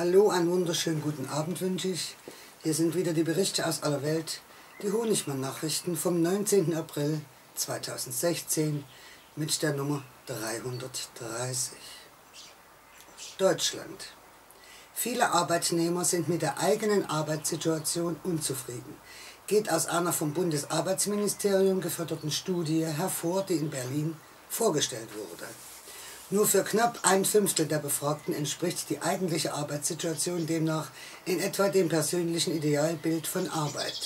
Hallo, einen wunderschönen guten Abend wünsche ich. Hier sind wieder die Berichte aus aller Welt, die Honigmann-Nachrichten vom 19. April 2016 mit der Nummer 330. Deutschland. Viele Arbeitnehmer sind mit der eigenen Arbeitssituation unzufrieden. Geht aus einer vom Bundesarbeitsministerium geförderten Studie hervor, die in Berlin vorgestellt wurde. Nur für knapp 1/5 der Befragten entspricht die eigentliche Arbeitssituation demnach in etwa dem persönlichen Idealbild von Arbeit.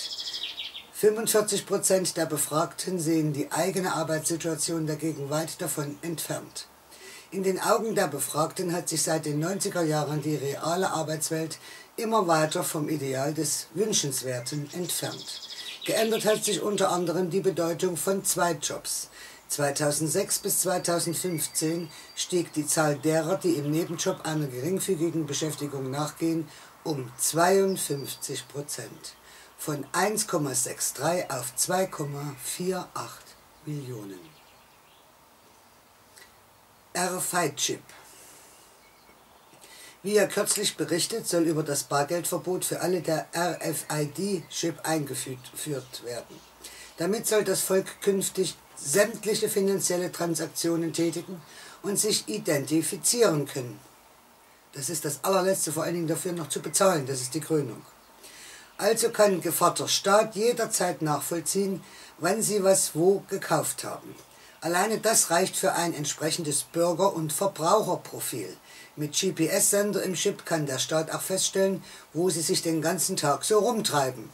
45% der Befragten sehen die eigene Arbeitssituation dagegen weit davon entfernt. In den Augen der Befragten hat sich seit den 90er Jahren die reale Arbeitswelt immer weiter vom Ideal des Wünschenswerten entfernt. Geändert hat sich unter anderem die Bedeutung von Zweitjobs. 2006 bis 2015 stieg die Zahl derer, die im Nebenjob einer geringfügigen Beschäftigung nachgehen, um 52%. Von 1,63 auf 2,48 Millionen. RFID-Chip. Wie ja kürzlich berichtet, soll über das Bargeldverbot für alle der RFID-Chip eingeführt werden. Damit soll das Volk künftig sämtliche finanzielle Transaktionen tätigen und sich identifizieren können. Das ist das allerletzte, vor allen Dingen dafür noch zu bezahlen, das ist die Krönung. Also kann Gevatter Staat jederzeit nachvollziehen, wann sie was wo gekauft haben. Alleine das reicht für ein entsprechendes Bürger- und Verbraucherprofil. Mit GPS-Sender im Chip kann der Staat auch feststellen, wo sie sich den ganzen Tag so rumtreiben.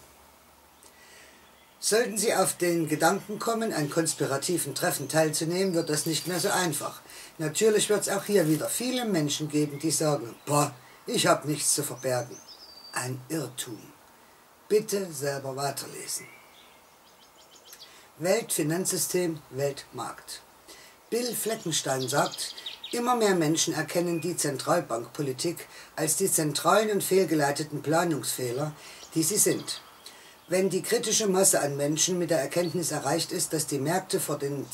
Sollten Sie auf den Gedanken kommen, an konspirativen Treffen teilzunehmen, wird das nicht mehr so einfach. Natürlich wird es auch hier wieder viele Menschen geben, die sagen, boah, ich habe nichts zu verbergen. Ein Irrtum. Bitte selber weiterlesen. Weltfinanzsystem, Weltmarkt. Bill Fleckenstein sagt, immer mehr Menschen erkennen die Zentralbankpolitik als die zentralen und fehlgeleiteten Planungsfehler, die sie sind. Wenn die kritische Masse an Menschen mit der Erkenntnis erreicht ist, dass die Märkte von den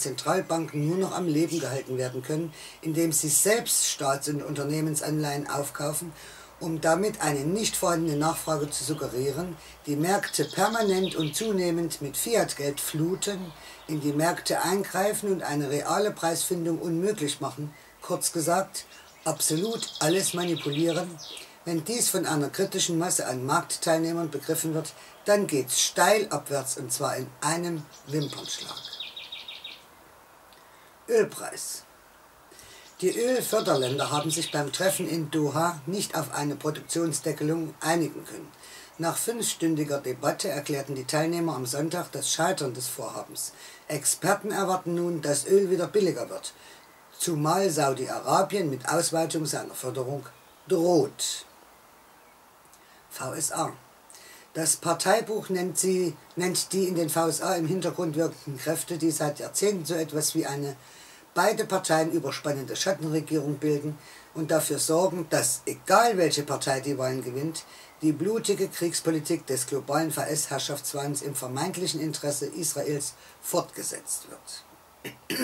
Zentralbanken nur noch am Leben gehalten werden können, indem sie selbst Staats- und Unternehmensanleihen aufkaufen, um damit eine nicht vorhandene Nachfrage zu suggerieren, die Märkte permanent und zunehmend mit Fiatgeld fluten, in die Märkte eingreifen und eine reale Preisfindung unmöglich machen, kurz gesagt, absolut alles manipulieren. Wenn dies von einer kritischen Masse an Marktteilnehmern begriffen wird, dann geht's steil abwärts und zwar in einem Wimpernschlag. Ölpreis. Die Ölförderländer haben sich beim Treffen in Doha nicht auf eine Produktionsdeckelung einigen können. Nach 5-stündiger Debatte erklärten die Teilnehmer am Sonntag das Scheitern des Vorhabens. Experten erwarten nun, dass Öl wieder billiger wird, zumal Saudi-Arabien mit Ausweitung seiner Förderung droht. VSA. Das Parteibuch nennt die in den VSA im Hintergrund wirkenden Kräfte, die seit Jahrzehnten so etwas wie eine beide Parteien überspannende Schattenregierung bilden und dafür sorgen, dass, egal welche Partei die Wahlen gewinnt, die blutige Kriegspolitik des globalen VS-Herrschaftswahns im vermeintlichen Interesse Israels fortgesetzt wird.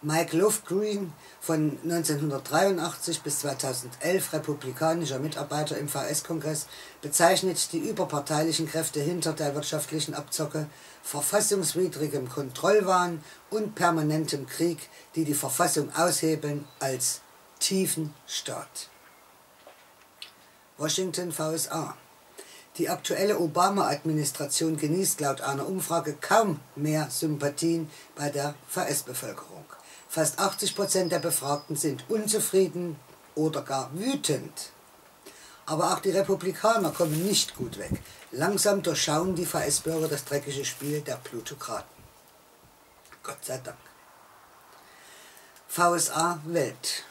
Mike Lofgren, von 1983 bis 2011 republikanischer Mitarbeiter im VS-Kongress, bezeichnet die überparteilichen Kräfte hinter der wirtschaftlichen Abzocke, verfassungswidrigem Kontrollwahn und permanentem Krieg, die die Verfassung aushebeln, als tiefen Staat. Washington, VSA. Die aktuelle Obama-Administration genießt laut einer Umfrage kaum mehr Sympathien bei der VS-Bevölkerung. Fast 80% der Befragten sind unzufrieden oder gar wütend. Aber auch die Republikaner kommen nicht gut weg. Langsam durchschauen die VS-Bürger das dreckige Spiel der Plutokraten. Gott sei Dank. VSA Welt.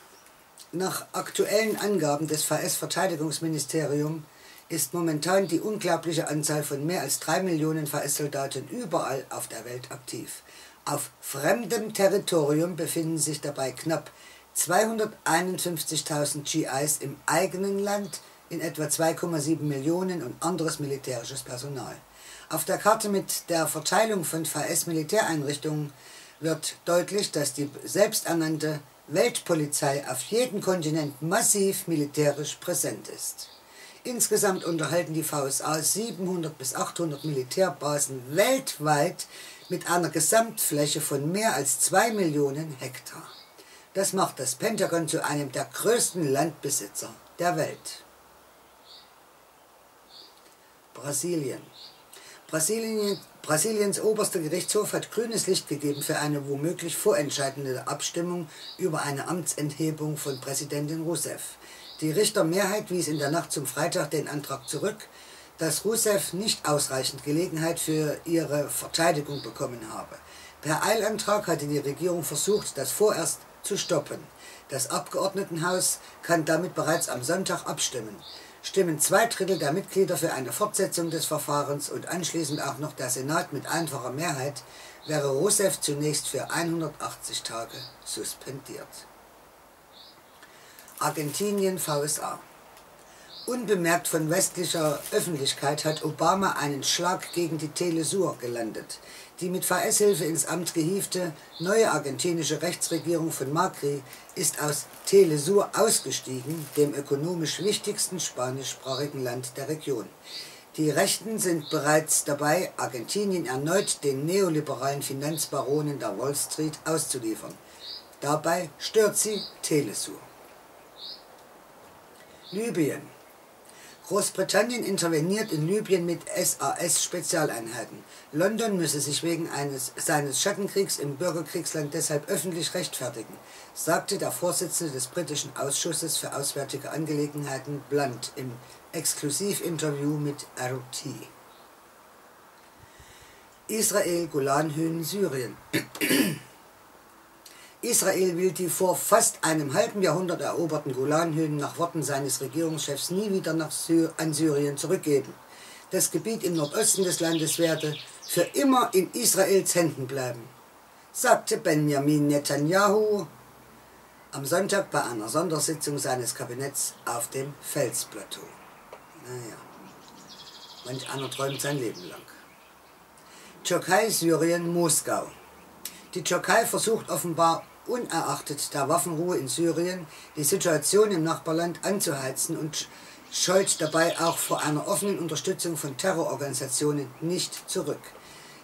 Nach aktuellen Angaben des VS-Verteidigungsministeriums ist momentan die unglaubliche Anzahl von mehr als 3 Millionen VS-Soldaten überall auf der Welt aktiv. Auf fremdem Territorium befinden sich dabei knapp 251.000 GIs im eigenen Land, in etwa 2,7 Millionen und anderes militärisches Personal. Auf der Karte mit der Verteilung von VS-Militäreinrichtungen wird deutlich, dass die selbsternannte Weltpolizei auf jedem Kontinent massiv militärisch präsent ist. Insgesamt unterhalten die VSA 700 bis 800 Militärbasen weltweit mit einer Gesamtfläche von mehr als 2 Millionen Hektar. Das macht das Pentagon zu einem der größten Landbesitzer der Welt. Brasilien. Brasiliens oberster Gerichtshof hat grünes Licht gegeben für eine womöglich vorentscheidende Abstimmung über eine Amtsenthebung von Präsidentin Rousseff. Die Richtermehrheit wies in der Nacht zum Freitag den Antrag zurück, dass Rousseff nicht ausreichend Gelegenheit für ihre Verteidigung bekommen habe. Per Eilantrag hatte die Regierung versucht, das vorerst zu stoppen. Das Abgeordnetenhaus kann damit bereits am Sonntag abstimmen. Stimmen 2 Drittel der Mitglieder für eine Fortsetzung des Verfahrens und anschließend auch noch der Senat mit einfacher Mehrheit, wäre Rousseff zunächst für 180 Tage suspendiert. Argentinien, VSA. Unbemerkt von westlicher Öffentlichkeit hat Obama einen Schlag gegen die Telesur gelandet. Die mit VS-Hilfe ins Amt gehievte neue argentinische Rechtsregierung von Macri ist aus Telesur ausgestiegen, dem ökonomisch wichtigsten spanischsprachigen Land der Region. Die Rechten sind bereits dabei, Argentinien erneut den neoliberalen Finanzbaronen der Wall Street auszuliefern. Dabei stört sie Telesur. Libyen. Großbritannien interveniert in Libyen mit SAS-Spezialeinheiten. London müsse sich wegen seines Schattenkriegs im Bürgerkriegsland deshalb öffentlich rechtfertigen, sagte der Vorsitzende des britischen Ausschusses für Auswärtige Angelegenheiten Blunt im Exklusivinterview mit RT. Israel, Golanhöhen, Syrien. Israel will die vor fast einem halben Jahrhundert eroberten Golanhöhen nach Worten seines Regierungschefs nie wieder an Syrien zurückgeben. Das Gebiet im Nordosten des Landes werde für immer in Israels Händen bleiben, sagte Benjamin Netanyahu am Sonntag bei einer Sondersitzung seines Kabinetts auf dem Felsplateau. Naja, manch einer träumt sein Leben lang. Türkei, Syrien, Moskau. Die Türkei versucht offenbar unerachtet der Waffenruhe in Syrien die Situation im Nachbarland anzuheizen und scheut dabei auch vor einer offenen Unterstützung von Terrororganisationen nicht zurück.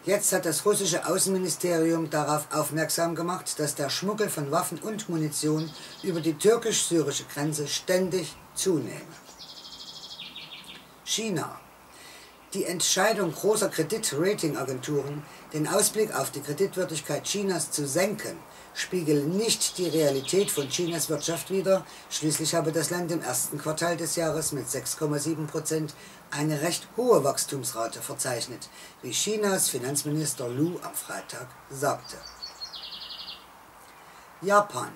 Jetzt hat das russische Außenministerium darauf aufmerksam gemacht, dass der Schmuggel von Waffen und Munition über die türkisch-syrische Grenze ständig zunehme. China. Die Entscheidung großer Kredit-Rating-Agenturen, den Ausblick auf die Kreditwürdigkeit Chinas zu senken, spiegelt nicht die Realität von Chinas Wirtschaft wider. Schließlich habe das Land im ersten Quartal des Jahres mit 6,7% eine recht hohe Wachstumsrate verzeichnet, wie Chinas Finanzminister Lu am Freitag sagte. Japan.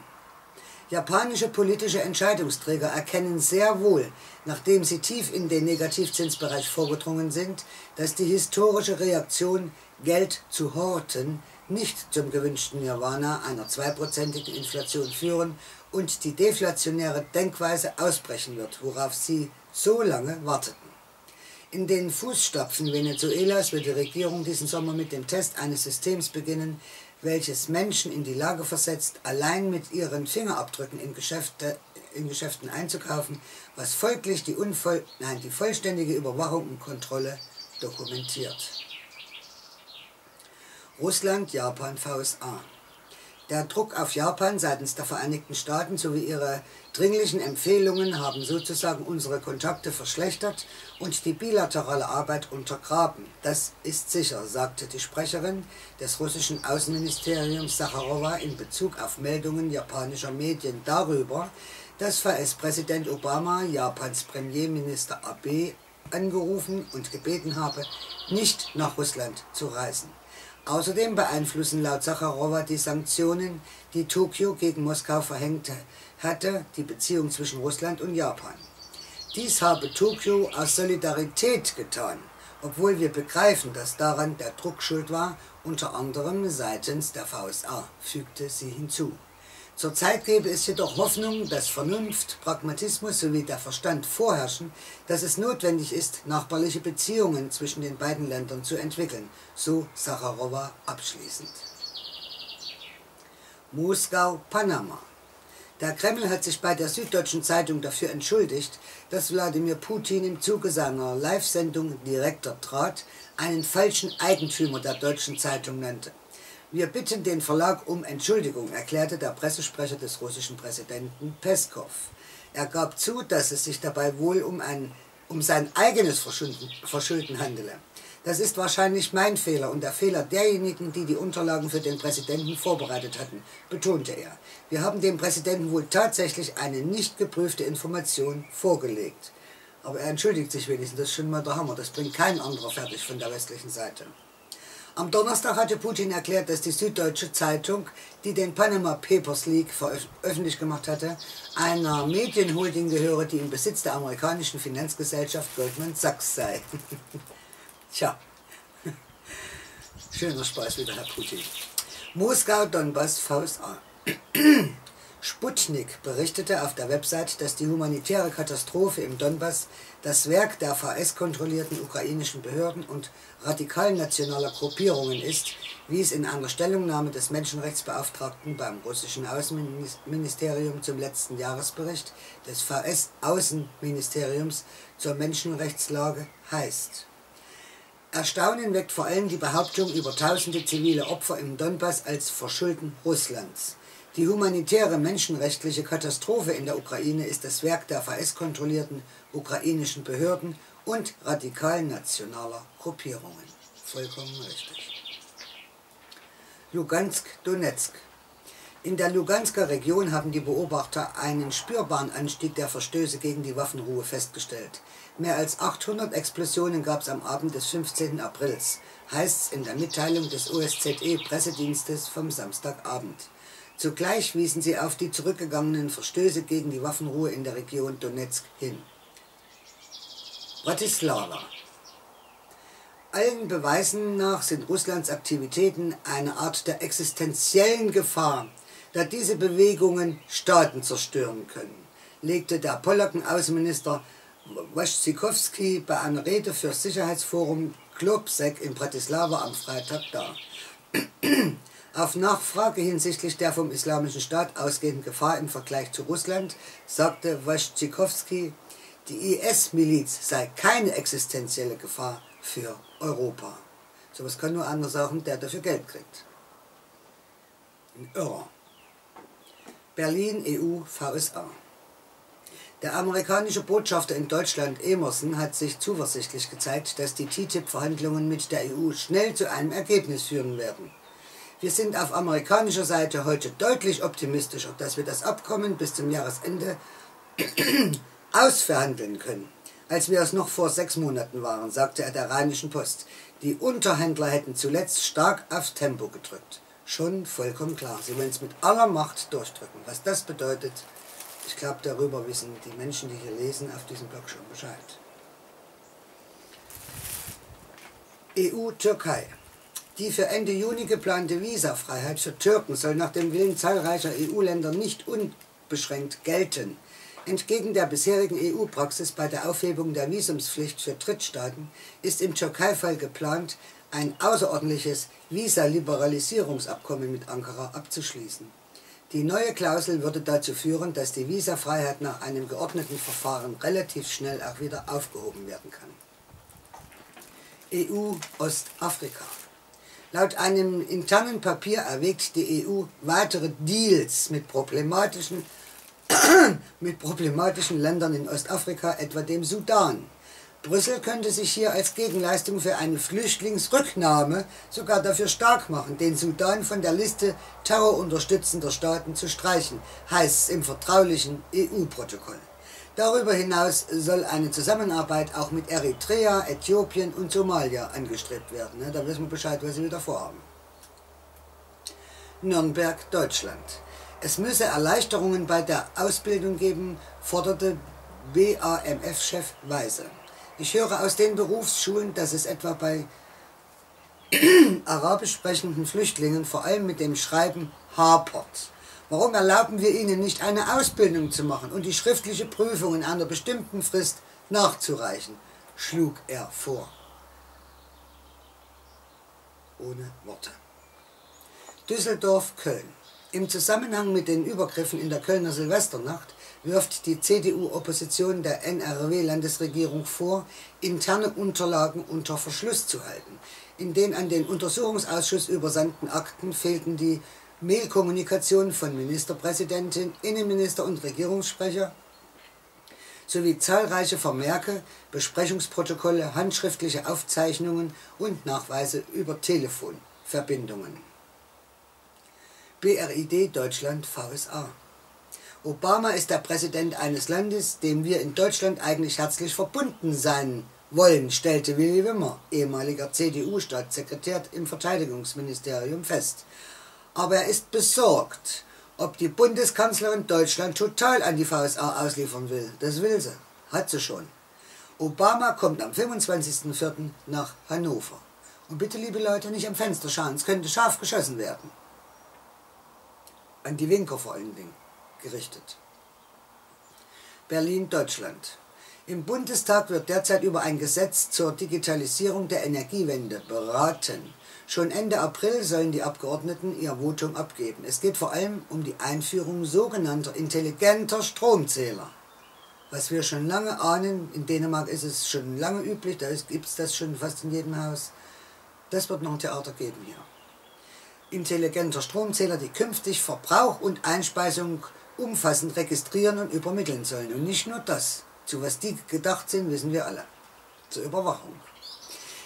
Japanische politische Entscheidungsträger erkennen sehr wohl, nachdem sie tief in den Negativzinsbereich vorgedrungen sind, dass die historische Reaktion, Geld zu horten, nicht zum gewünschten Nirvana einer 2%igen Inflation führen und die deflationäre Denkweise ausbrechen wird, worauf sie so lange warteten. In den Fußstapfen Venezuelas wird die Regierung diesen Sommer mit dem Test eines Systems beginnen, welches Menschen in die Lage versetzt, allein mit ihren Fingerabdrücken in Geschäften einzukaufen, was folglich die vollständige Überwachung und Kontrolle dokumentiert. Russland, Japan, VSA. Der Druck auf Japan seitens der Vereinigten Staaten sowie ihre dringlichen Empfehlungen haben sozusagen unsere Kontakte verschlechtert und die bilaterale Arbeit untergraben. Das ist sicher, sagte die Sprecherin des russischen Außenministeriums Sacharowa in Bezug auf Meldungen japanischer Medien darüber, dass US-Präsident Obama Japans Premierminister Abe angerufen und gebeten habe, nicht nach Russland zu reisen. Außerdem beeinflussen laut Sacharowa die Sanktionen, die Tokio gegen Moskau verhängt hatte, die Beziehung zwischen Russland und Japan. Dies habe Tokio aus Solidarität getan, obwohl wir begreifen, dass daran der Druck schuld war, unter anderem seitens der VSA, fügte sie hinzu. Zurzeit gebe es jedoch Hoffnung, dass Vernunft, Pragmatismus sowie der Verstand vorherrschen, dass es notwendig ist, nachbarliche Beziehungen zwischen den beiden Ländern zu entwickeln, so Sacharowa abschließend. Moskau, Panama. Der Kreml hat sich bei der Süddeutschen Zeitung dafür entschuldigt, dass Wladimir Putin im Zuge seiner Live-Sendung Direkter Draht einen falschen Eigentümer der Deutschen Zeitung nannte. Wir bitten den Verlag um Entschuldigung, erklärte der Pressesprecher des russischen Präsidenten Peskow. Er gab zu, dass es sich dabei wohl um sein eigenes Verschulden handele. Das ist wahrscheinlich mein Fehler und der Fehler derjenigen, die die Unterlagen für den Präsidenten vorbereitet hatten, betonte er. Wir haben dem Präsidenten wohl tatsächlich eine nicht geprüfte Information vorgelegt. Aber er entschuldigt sich wenigstens, das ist schon mal der Hammer, das bringt kein anderer fertig von der westlichen Seite. Am Donnerstag hatte Putin erklärt, dass die Süddeutsche Zeitung, die den Panama Papers Leak öffentlich gemacht hatte, einer Medienholding gehöre, die im Besitz der amerikanischen Finanzgesellschaft Goldman Sachs sei. Tja, schöner Spaß wieder, Herr Putin. Moskau, Donbass, VSA. Sputnik berichtete auf der Website, dass die humanitäre Katastrophe im Donbass das Werk der VS-kontrollierten ukrainischen Behörden und radikal-nationaler Gruppierungen ist, wie es in einer Stellungnahme des Menschenrechtsbeauftragten beim russischen Außenministerium zum letzten Jahresbericht des VS-Außenministeriums zur Menschenrechtslage heißt. Erstaunen weckt vor allem die Behauptung über tausende zivile Opfer im Donbass als Verschulden Russlands. Die humanitäre menschenrechtliche Katastrophe in der Ukraine ist das Werk der VS-kontrollierten ukrainischen Behörden und radikal-nationaler Gruppierungen. Vollkommen richtig. Lugansk, Donetsk. In der Lugansker Region haben die Beobachter einen spürbaren Anstieg der Verstöße gegen die Waffenruhe festgestellt. Mehr als 800 Explosionen gab es am Abend des 15. Aprils, heißt es in der Mitteilung des OSZE-Pressedienstes vom Samstagabend. Zugleich wiesen sie auf die zurückgegangenen Verstöße gegen die Waffenruhe in der Region Donetsk hin. Bratislava. Allen Beweisen nach sind Russlands Aktivitäten eine Art der existenziellen Gefahr, da diese Bewegungen Staaten zerstören können, legte der Polacken-Außenminister Waszczykowski bei einer Rede für das Sicherheitsforum Globsec in Bratislava am Freitag dar. Auf Nachfrage hinsichtlich der vom Islamischen Staat ausgehenden Gefahr im Vergleich zu Russland sagte Waszczykowski, die IS-Miliz sei keine existenzielle Gefahr für Europa. So was kann nur einer sagen, der dafür Geld kriegt. Ein Irrer. Berlin, EU, VSA. Der amerikanische Botschafter in Deutschland, Emerson, hat sich zuversichtlich gezeigt, dass die TTIP-Verhandlungen mit der EU schnell zu einem Ergebnis führen werden. Wir sind auf amerikanischer Seite heute deutlich optimistischer, dass wir das Abkommen bis zum Jahresende ausverhandeln können, als wir es noch vor 6 Monaten waren, sagte er der Rheinischen Post. Die Unterhändler hätten zuletzt stark aufs Tempo gedrückt. Schon vollkommen klar. Sie wollen es mit aller Macht durchdrücken. Was das bedeutet, ich glaube, darüber wissen die Menschen, die hier lesen, auf diesem Blog schon Bescheid. EU-Türkei. Die für Ende Juni geplante Visafreiheit für Türken soll nach dem Willen zahlreicher EU-Länder nicht unbeschränkt gelten. Entgegen der bisherigen EU-Praxis bei der Aufhebung der Visumspflicht für Drittstaaten ist im Türkei-Fall geplant, ein außerordentliches Visa-Liberalisierungsabkommen mit Ankara abzuschließen. Die neue Klausel würde dazu führen, dass die Visafreiheit nach einem geordneten Verfahren relativ schnell auch wieder aufgehoben werden kann. EU-Ostafrika. Laut einem internen Papier erwägt die EU weitere Deals mit problematischen Ländern in Ostafrika, etwa dem Sudan. Brüssel könnte sich hier als Gegenleistung für eine Flüchtlingsrücknahme sogar dafür stark machen, den Sudan von der Liste terrorunterstützender Staaten zu streichen, heißt es im vertraulichen EU-Protokoll. Darüber hinaus soll eine Zusammenarbeit auch mit Eritrea, Äthiopien und Somalia angestrebt werden. Da wissen wir Bescheid, was sie wieder vorhaben. Nürnberg, Deutschland. Es müsse Erleichterungen bei der Ausbildung geben, forderte BAMF-Chef Weise. Ich höre aus den Berufsschulen, dass es etwa bei arabisch sprechenden Flüchtlingen vor allem mit dem Schreiben hapert. Warum erlauben wir ihnen nicht, eine Ausbildung zu machen und die schriftliche Prüfung in einer bestimmten Frist nachzureichen, schlug er vor. Ohne Worte. Düsseldorf, Köln. Im Zusammenhang mit den Übergriffen in der Kölner Silvesternacht wirft die CDU-Opposition der NRW-Landesregierung vor, interne Unterlagen unter Verschluss zu halten. In den an den Untersuchungsausschuss übersandten Akten fehlten die Mailkommunikation von Ministerpräsidentin, Innenminister und Regierungssprecher sowie zahlreiche Vermerke, Besprechungsprotokolle, handschriftliche Aufzeichnungen und Nachweise über Telefonverbindungen. BRID Deutschland VSA. Obama ist der Präsident eines Landes, dem wir in Deutschland eigentlich herzlich verbunden sein wollen, stellte Willy Wimmer, ehemaliger CDU-Staatssekretär im Verteidigungsministerium, fest. Aber er ist besorgt, ob die Bundeskanzlerin Deutschland total an die VSA ausliefern will. Das will sie. Hat sie schon. Obama kommt am 25.04. nach Hannover. Und bitte, liebe Leute, nicht am Fenster schauen, es könnte scharf geschossen werden. An die Winker vor allen Dingen gerichtet. Berlin, Deutschland. Im Bundestag wird derzeit über ein Gesetz zur Digitalisierung der Energiewende beraten. Schon Ende April sollen die Abgeordneten ihr Votum abgeben. Es geht vor allem um die Einführung sogenannter intelligenter Stromzähler. Was wir schon lange ahnen, in Dänemark ist es schon lange üblich, da gibt es das schon fast in jedem Haus. Das wird noch ein Theater geben hier. Intelligenter Stromzähler, die künftig Verbrauch und Einspeisung umfassend registrieren und übermitteln sollen. Und nicht nur das. Zu was die gedacht sind, wissen wir alle. Zur Überwachung.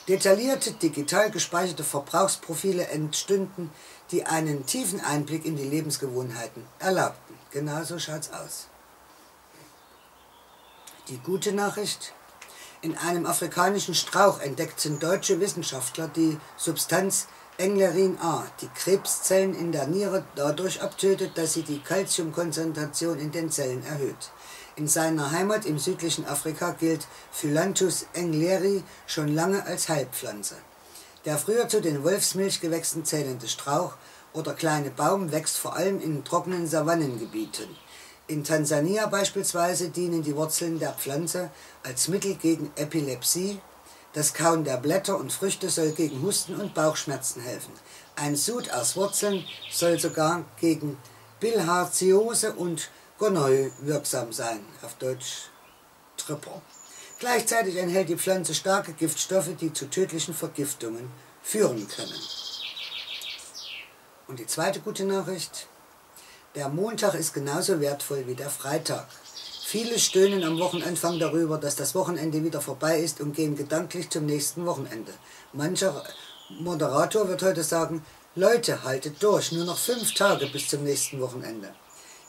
Detaillierte, digital gespeicherte Verbrauchsprofile entstünden, die einen tiefen Einblick in die Lebensgewohnheiten erlaubten. Genau so schaut's aus. Die gute Nachricht: In einem afrikanischen Strauch entdeckten deutsche Wissenschaftler die Substanz Englerin A, die Krebszellen in der Niere dadurch abtötet, dass sie die Calciumkonzentration in den Zellen erhöht. In seiner Heimat im südlichen Afrika gilt Phyllanthus engleri schon lange als Heilpflanze. Der früher zu den Wolfsmilchgewächsen zählende Strauch oder kleine Baum wächst vor allem in trockenen Savannengebieten. In Tansania beispielsweise dienen die Wurzeln der Pflanze als Mittel gegen Epilepsie. Das Kauen der Blätter und Früchte soll gegen Husten und Bauchschmerzen helfen. Ein Sud aus Wurzeln soll sogar gegen Bilharziose und Gonorrhoe wirksam sein, auf Deutsch Tripper. Gleichzeitig enthält die Pflanze starke Giftstoffe, die zu tödlichen Vergiftungen führen können. Und die zweite gute Nachricht: Der Montag ist genauso wertvoll wie der Freitag. Viele stöhnen am Wochenanfang darüber, dass das Wochenende wieder vorbei ist und gehen gedanklich zum nächsten Wochenende. Mancher Moderator wird heute sagen: Leute, haltet durch, nur noch 5 Tage bis zum nächsten Wochenende.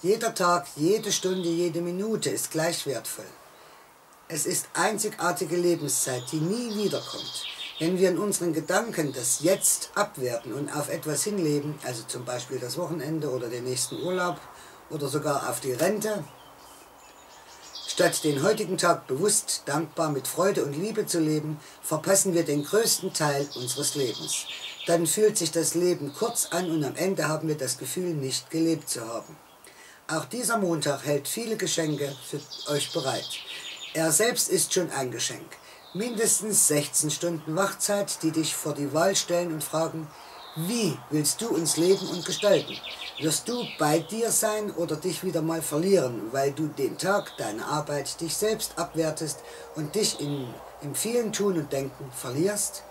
Jeder Tag, jede Stunde, jede Minute ist gleich wertvoll. Es ist einzigartige Lebenszeit, die nie wiederkommt. Wenn wir in unseren Gedanken das Jetzt abwerten und auf etwas hinleben, also zum Beispiel das Wochenende oder den nächsten Urlaub oder sogar auf die Rente, statt den heutigen Tag bewusst, dankbar, mit Freude und Liebe zu leben, verpassen wir den größten Teil unseres Lebens. Dann fühlt sich das Leben kurz an und am Ende haben wir das Gefühl, nicht gelebt zu haben. Auch dieser Montag hält viele Geschenke für euch bereit. Er selbst ist schon ein Geschenk. Mindestens 16 Stunden Wachzeit, die dich vor die Wahl stellen und fragen: Wie willst du uns leben und gestalten? Wirst du bei dir sein oder dich wieder mal verlieren, weil du den Tag, deine Arbeit, dich selbst abwertest und dich im vielen Tun und Denken verlierst?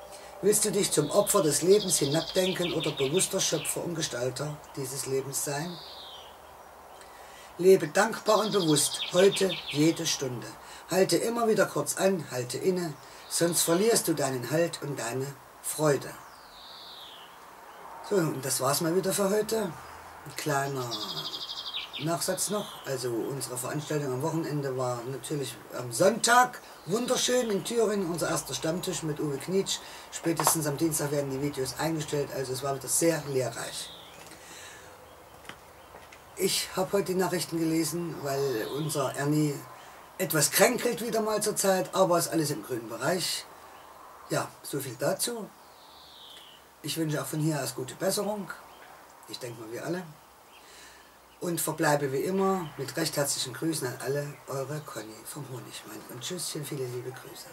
Willst du dich zum Opfer des Lebens hinabdenken oder bewusster Schöpfer und Gestalter dieses Lebens sein? Lebe dankbar und bewusst, heute, jede Stunde. Halte immer wieder kurz an, halte inne, sonst verlierst du deinen Halt und deine Freude. So, und das war's mal wieder für heute. Ein kleiner Nachsatz noch. Also unsere Veranstaltung am Wochenende war natürlich am Sonntag. Wunderschön in Thüringen, unser erster Stammtisch mit Uwe Knitsch. Spätestens am Dienstag werden die Videos eingestellt, also es war wieder sehr lehrreich. Ich habe heute die Nachrichten gelesen, weil unser Ernie etwas kränkelt wieder mal zur Zeit, aber ist alles im grünen Bereich. Ja, so viel dazu. Ich wünsche auch von hier aus gute Besserung. Ich denke mal, wir alle. Und verbleibe wie immer mit recht herzlichen Grüßen an alle, eure Conny vom Honigmann. Und tschüsschen, viele liebe Grüße.